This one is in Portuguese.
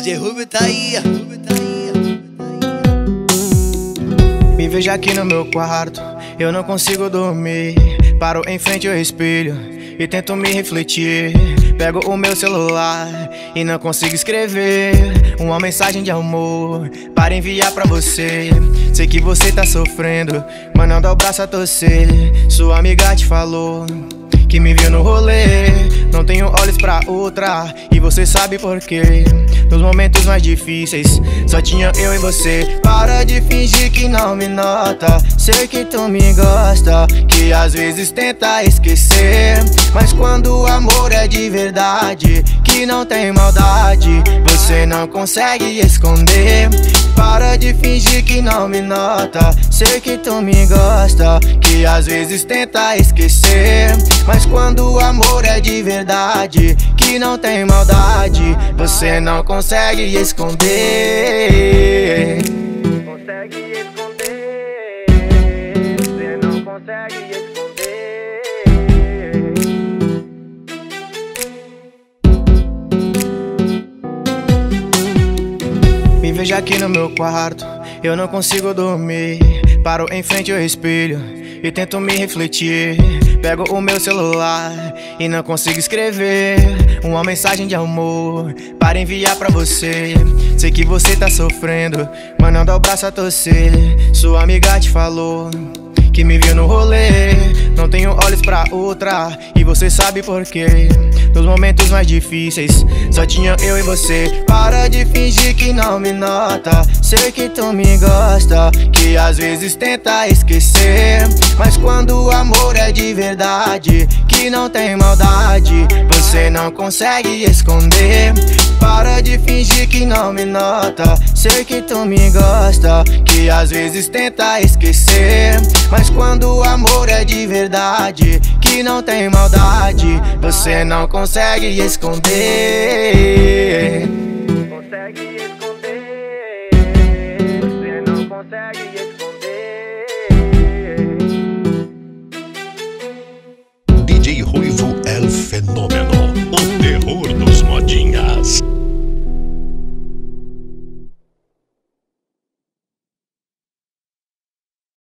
DJ Rhuivo tá aí. Me vejo aqui no meu quarto, eu não consigo dormir. Paro em frente ao espelho e tento me refletir. Pego o meu celular e não consigo escrever uma mensagem de amor para enviar pra você. Sei que você tá sofrendo, mas não dá o braço a torcer. Sua amiga te falou que me viu no rolê. Não tenho olhos pra outra e você sabe por quê. Nos momentos mais difíceis só tinha eu e você. Para de fingir que não me nota, sei que tu me gosta, que às vezes tenta esquecer, mas quando o amor é de verdade, que não tem maldade, você não consegue esconder. Para de fingir que não me nota, sei que tu me gosta, que às vezes tenta esquecer, mas quando o amor é de verdade, que não tem maldade, você não consegue esconder. Consegue esconder, você não consegue esconder. Me vejo aqui no meu quarto, eu não consigo dormir. Paro em frente ao espelho e tento me refletir. Pego o meu celular e não consigo escrever uma mensagem de amor para enviar pra você. Sei que você tá sofrendo, mas não dá o braço a torcer. Sua amiga te falou que me viu no rolê. Não tenho olhos pra outra e você sabe por quê. Nos momentos mais difíceis só tinha eu e você. Para de fingir que não me nota, sei que tu me gosta, que às vezes tenta esquecer, mas quando o amor é de verdade, que não tem maldade, você não consegue esconder. Para de fingir que não me nota, sei que tu me gosta, que às vezes tenta esquecer, mas quando o amor é de verdade, que não tem maldade, você não consegue esconder.